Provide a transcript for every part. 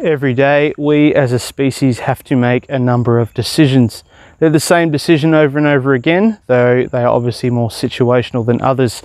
every day, we as a species have to make a number of decisions. They're the same decision over and over again, though they are obviously more situational than others.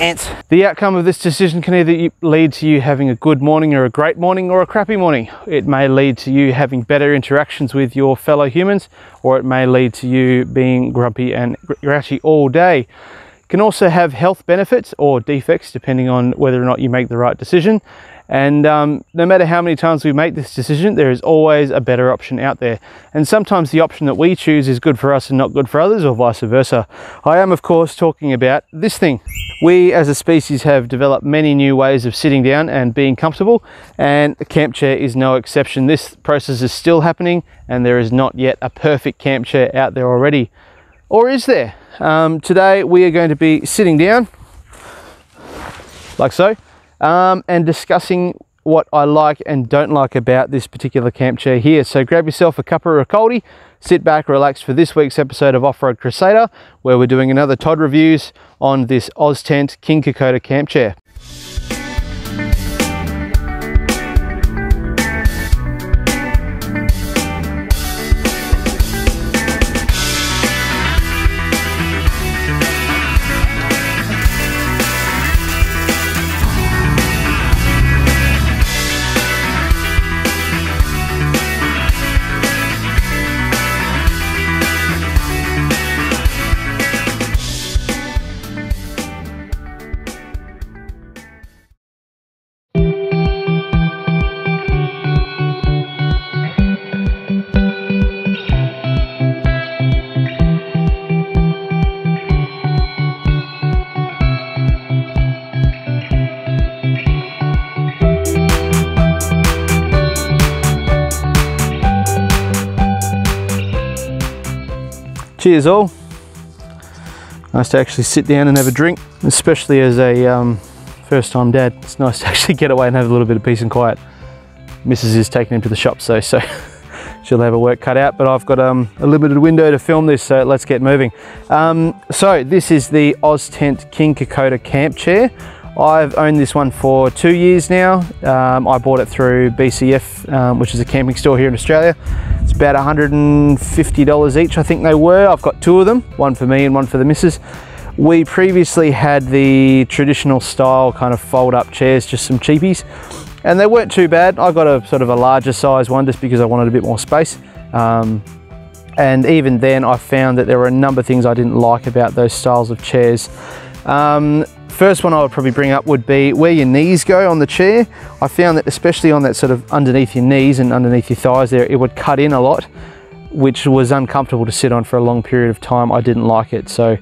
Ants. The outcome of this decision can either lead to you having a good morning or a great morning or a crappy morning. It may lead to you having better interactions with your fellow humans, or it may lead to you being grumpy and grouchy all day. It can also have health benefits or defects depending on whether or not you make the right decision. And no matter how many times we make this decision, there is always a better option out there. And sometimes the option that we choose is good for us and not good for others, or vice versa. I am, of course, talking about this thing. We as a species have developed many new ways of sitting down and being comfortable, and the camp chair is no exception. This process is still happening, and there is not yet a perfect camp chair out there already. Or is there? Today we are going to be sitting down, like so. And discussing what I like and don't like about this particular camp chair here. So grab yourself a cuppa or a coldie, sit back, relax for this week's episode of Off-Road Crusader, where we're doing another Todd Reviews on this Oztent King Kokoda camp chair. Cheers all. Nice to actually sit down and have a drink, especially as a first time dad. It's nice to actually get away and have a little bit of peace and quiet. Mrs. is taking him to the shop, so she'll have her work cut out, but I've got a limited window to film this, so let's get moving. So this is the Oztent King Kokoda camp chair. I've owned this one for 2 years now. I bought it through BCF, which is a camping store here in Australia. It's about $150 each, I think they were. I've got two of them, one for me and one for the missus. We previously had the traditional style kind of fold-up chairs, just some cheapies, and they weren't too bad. I got a sort of a larger size one just because I wanted a bit more space. And even then I found that there were a number of things I didn't like about those styles of chairs. First one I would probably bring up would be where your knees go on the chair. I found that especially on that sort of underneath your knees and underneath your thighs there, it would cut in a lot, which was uncomfortable to sit on for a long period of time. I didn't like it, so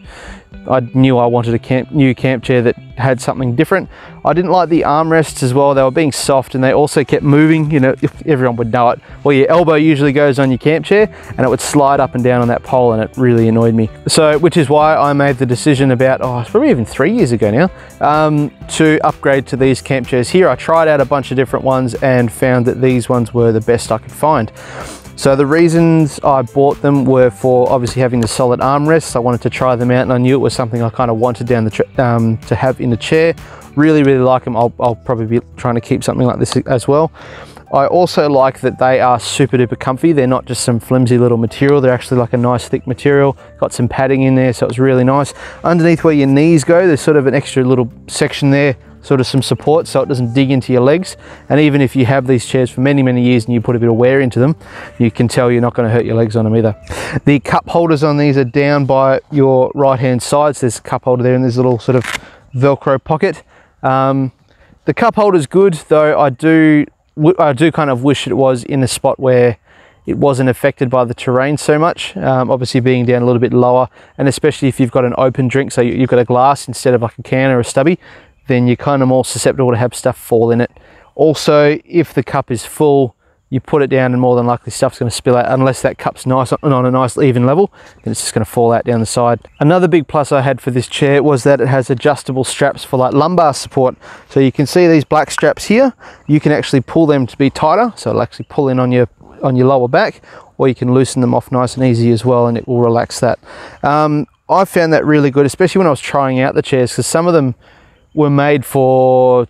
I knew I wanted a new camp chair that had something different. I didn't like the armrests as well. They were being soft and they also kept moving. You know, if everyone would know it. Well, your elbow usually goes on your camp chair and it would slide up and down on that pole, and it really annoyed me. So, which is why I made the decision about, it's probably even 3 years ago now, to upgrade to these camp chairs here. I tried out a bunch of different ones and found that these ones were the best I could find. So the reasons I bought them were for obviously having the solid armrests. I wanted to try them out and I knew it was something I kind of wanted down the to have in the chair. Really, really like them. I'll probably be trying to keep something like this as well. I also like that they are super duper comfy. They're not just some flimsy little material. They're actually like a nice thick material. Got some padding in there, so it's really nice. Underneath where your knees go, there's sort of an extra little section there, sort of some support so it doesn't dig into your legs. And even if you have these chairs for many, many years and you put a bit of wear into them, you can tell you're not going to hurt your legs on them either. The cup holders on these are down by your right-hand sides. There's a cup holder there and there's a little sort of Velcro pocket. The cup holder's good, though I do kind of wish it was in a spot where it wasn't affected by the terrain so much, obviously being down a little bit lower, and especially if you've got an open drink, so you've got a glass instead of like a can or a stubby, then you're kind of more susceptible to have stuff fall in it. Also, if the cup is full, you put it down and more than likely stuff's going to spill out. Unless that cup's nice and on a nice even level, then it's just going to fall out down the side. Another big plus I had for this chair was that it has adjustable straps for like lumbar support. So you can see these black straps here. You can actually pull them to be tighter, so it'll actually pull in on your lower back, or you can loosen them off nice and easy as well, and it will relax that. I found that really good, especially when I was trying out the chairs, because some of them were made for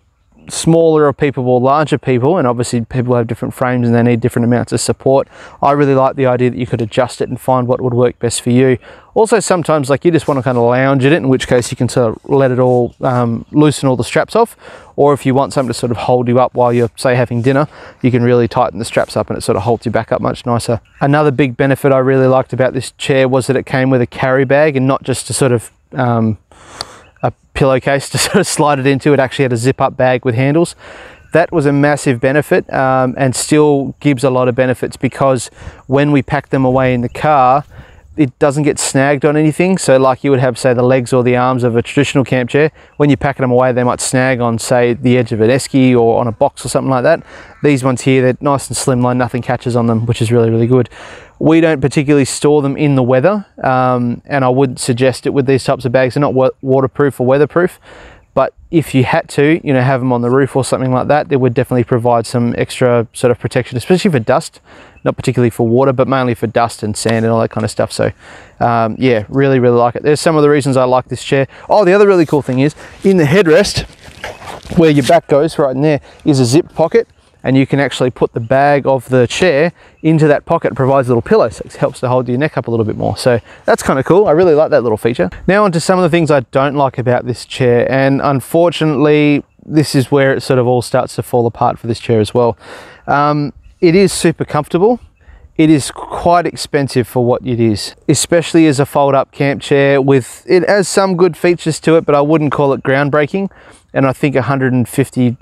smaller of people or larger people, and obviously people have different frames and they need different amounts of support. I really like the idea that you could adjust it and find what would work best for you. Also, sometimes like you just want to kind of lounge at it, in which case you can sort of let it all loosen all the straps off, or if you want something to sort of hold you up while you're say having dinner, you can really tighten the straps up and it sort of holds you back up much nicer. Another big benefit I really liked about this chair was that it came with a carry bag, and not just to sort of a pillowcase to sort of slide it into. It actually had a zip-up bag with handles. That was a massive benefit, and still gives a lot of benefits, because when we pack them away in the car, it doesn't get snagged on anything. So like you would have, say, the legs or the arms of a traditional camp chair. When you're packing them away, they might snag on, say, the edge of an esky or on a box or something like that. These ones here, they're nice and slimline, nothing catches on them, which is really, really good. We don't particularly store them in the weather, and I wouldn't suggest it with these types of bags. They're not waterproof or weatherproof, but if you had to, you know, have them on the roof or something like that, they would definitely provide some extra sort of protection, especially for dust, not particularly for water, but mainly for dust and sand and all that kind of stuff. So yeah, really, really like it. There's some of the reasons I like this chair. Oh, the other really cool thing is in the headrest, where your back goes right in there, is a zip pocket. And you can actually put the bag of the chair into that pocket. It provides a little pillow, so it helps to hold your neck up a little bit more. So that's kind of cool. I really like that little feature. Now onto some of the things I don't like about this chair. And unfortunately, this is where it sort of all starts to fall apart for this chair as well. It is super comfortable. It is quite expensive for what it is, especially as a fold-up camp chair. With it has some good features to it, but I wouldn't call it groundbreaking. And I think $150,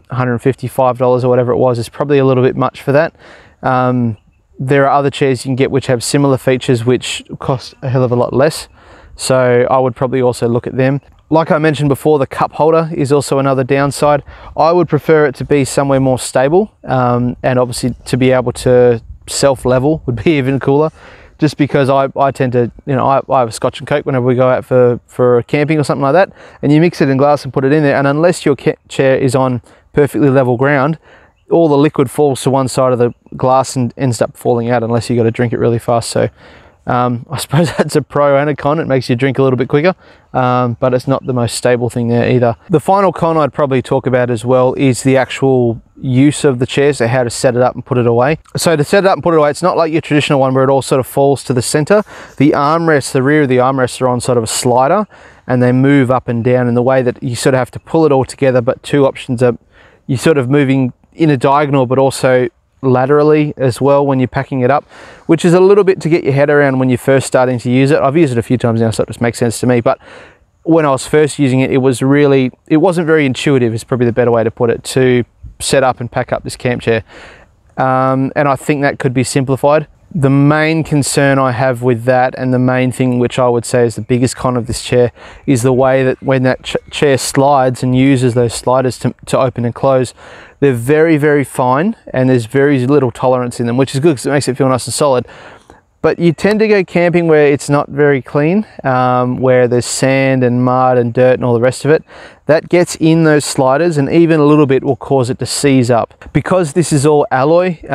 $155 or whatever it was is probably a little bit much for that. There are other chairs you can get which have similar features which cost a hell of a lot less. So I would probably also look at them. Like I mentioned before, the cup holder is also another downside. I would prefer it to be somewhere more stable, and obviously to be able to self-level would be even cooler, just because I tend to, you know, I have a Scotch and Coke whenever we go out for camping or something like that, and you mix it in glass and put it in there, and unless your chair is on perfectly level ground, all the liquid falls to one side of the glass and ends up falling out unless you got to drink it really fast. So I suppose that's a pro and a con. It makes you drink a little bit quicker, but it's not the most stable thing there either. The final con I'd probably talk about as well is the actual use of the chair, so how to set it up and put it away. So to set it up and put it away, it's not like your traditional one where it all sort of falls to the center. The armrests, the rear of the armrests are on sort of a slider, and they move up and down in the way that you sort of have to pull it all together, but two options are you're sort of moving in a diagonal, but also laterally as well when you're packing it up, which is a little bit to get your head around when you're first starting to use it. I've used it a few times now, so it just makes sense to me, but when I was first using it, it wasn't very intuitive, is probably the better way to put it, to set up and pack up this camp chair, and I think that could be simplified. The main concern I have with that, and the main thing which I would say is the biggest con of this chair, is the way that when that chair slides and uses those sliders to open and close, they're very, very fine, and there's very little tolerance in them, which is good because it makes it feel nice and solid. But you tend to go camping where it's not very clean, where there's sand and mud and dirt and all the rest of it. That gets in those sliders, and even a little bit will cause it to seize up. Because this is all alloy, it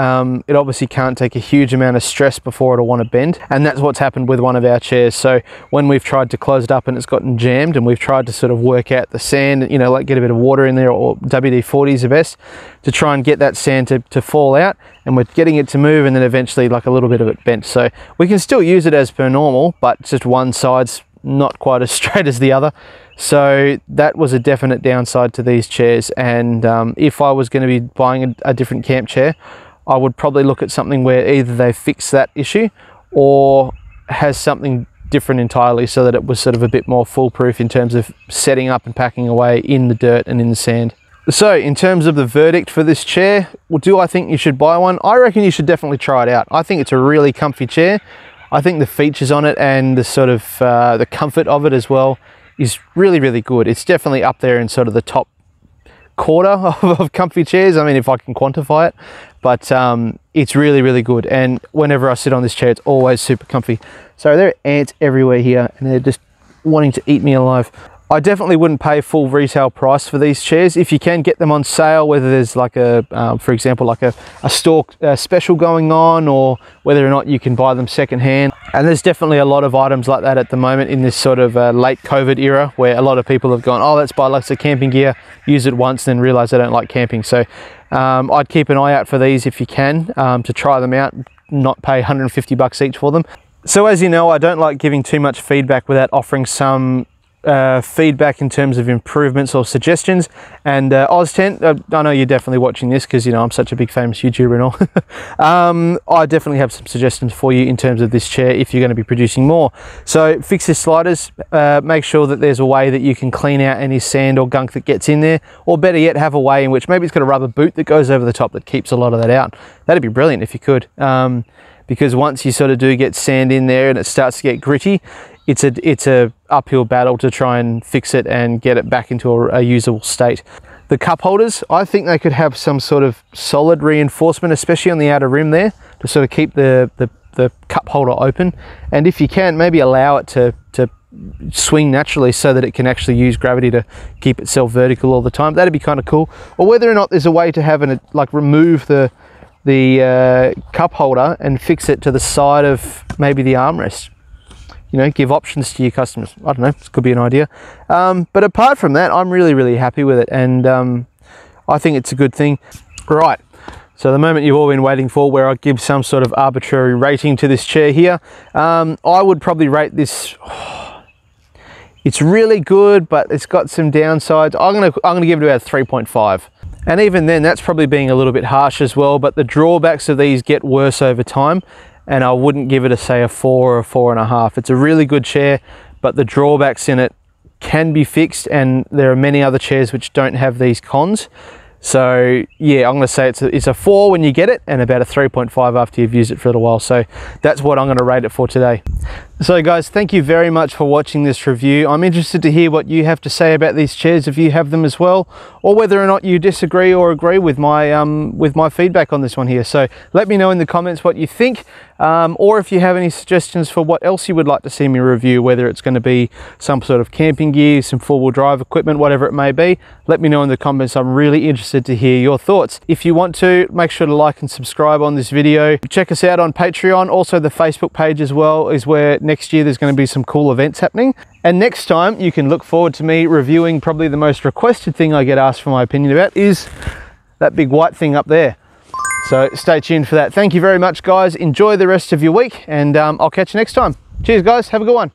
obviously can't take a huge amount of stress before it'll want to bend. And that's what's happened with one of our chairs. So when we've tried to close it up and it's gotten jammed, and we've tried to sort of work out the sand, you know, like get a bit of water in there, or WD-40 is the best, to try and get that sand to fall out. And we're getting it to move, and then eventually like a little bit of it bent. So we can still use it as per normal, but just one side's not quite as straight as the other. So that was a definite downside to these chairs. And if I was going to be buying a different camp chair, I would probably look at something where either they fix that issue or has something different entirely, so that it was sort of a bit more foolproof in terms of setting up and packing away in the dirt and in the sand. So in terms of the verdict for this chair, well, do I think you should buy one? I reckon you should definitely try it out. I think it's a really comfy chair. I think the features on it and the sort of the comfort of it as well is really, really good. It's definitely up there in sort of the top quarter of comfy chairs. I mean, if I can quantify it, but it's really, really good. And whenever I sit on this chair, it's always super comfy. So there are ants everywhere here, and they're just wanting to eat me alive. I definitely wouldn't pay full retail price for these chairs. If you can get them on sale, whether there's like a, for example, like a store special going on, or whether or not you can buy them secondhand. And there's definitely a lot of items like that at the moment in this sort of late COVID era, where a lot of people have gone, oh, let's buy lots of camping gear, use it once, then realize they don't like camping. So I'd keep an eye out for these if you can, to try them out, not pay 150 bucks each for them. So as you know, I don't like giving too much feedback without offering some feedback in terms of improvements or suggestions. And Oztent, I know you're definitely watching this because you know I'm such a big famous YouTuber and all. I definitely have some suggestions for you in terms of this chair if you're going to be producing more. So fix your sliders, make sure that there's a way that you can clean out any sand or gunk that gets in there, or better yet, have a way in which maybe it's got a rubber boot that goes over the top that keeps a lot of that out. That'd be brilliant if you could, because once you sort of do get sand in there and it starts to get gritty, it's a uphill battle to try and fix it and get it back into a usable state. The cup holders, I think they could have some sort of solid reinforcement, especially on the outer rim there, to sort of keep the cup holder open. And if you can, maybe allow it to swing naturally so that it can actually use gravity to keep itself vertical all the time. That'd be kind of cool. Or whether or not there's a way to have an, like, remove the cup holder and fix it to the side of maybe the armrest. You know, give options to your customers. I don't know, this could be an idea. But apart from that, I'm really, really happy with it, and I think it's a good thing. Right, so the moment you've all been waiting for, where I give some sort of arbitrary rating to this chair here. I would probably rate this, it's really good, but it's got some downsides. I'm gonna give it about 3.5. And even then, that's probably being a little bit harsh as well, but the drawbacks of these get worse over time. And I wouldn't give it a, say, a 4 or a 4.5. It's a really good chair, but the drawbacks in it can be fixed, and there are many other chairs which don't have these cons. So yeah, I'm gonna say it's a 4 when you get it, and about a 3.5 after you've used it for a little while. So that's what I'm gonna rate it for today. So guys, thank you very much for watching this review. I'm interested to hear what you have to say about these chairs, if you have them as well, or whether or not you disagree or agree with my feedback on this one here. So let me know in the comments what you think, or if you have any suggestions for what else you would like to see me review, whether it's gonna be some sort of camping gear, some four-wheel drive equipment, whatever it may be. Let me know in the comments, I'm really interested to hear your thoughts. If you want to, make sure to like and subscribe on this video. Check us out on Patreon, also the Facebook page as well, is where next year there's going to be some cool events happening. And next time you can look forward to me reviewing probably the most requested thing I get asked for my opinion about, is that big white thing up there. So stay tuned for that. Thank you very much guys, enjoy the rest of your week, and I'll catch you next time. Cheers guys, have a good one.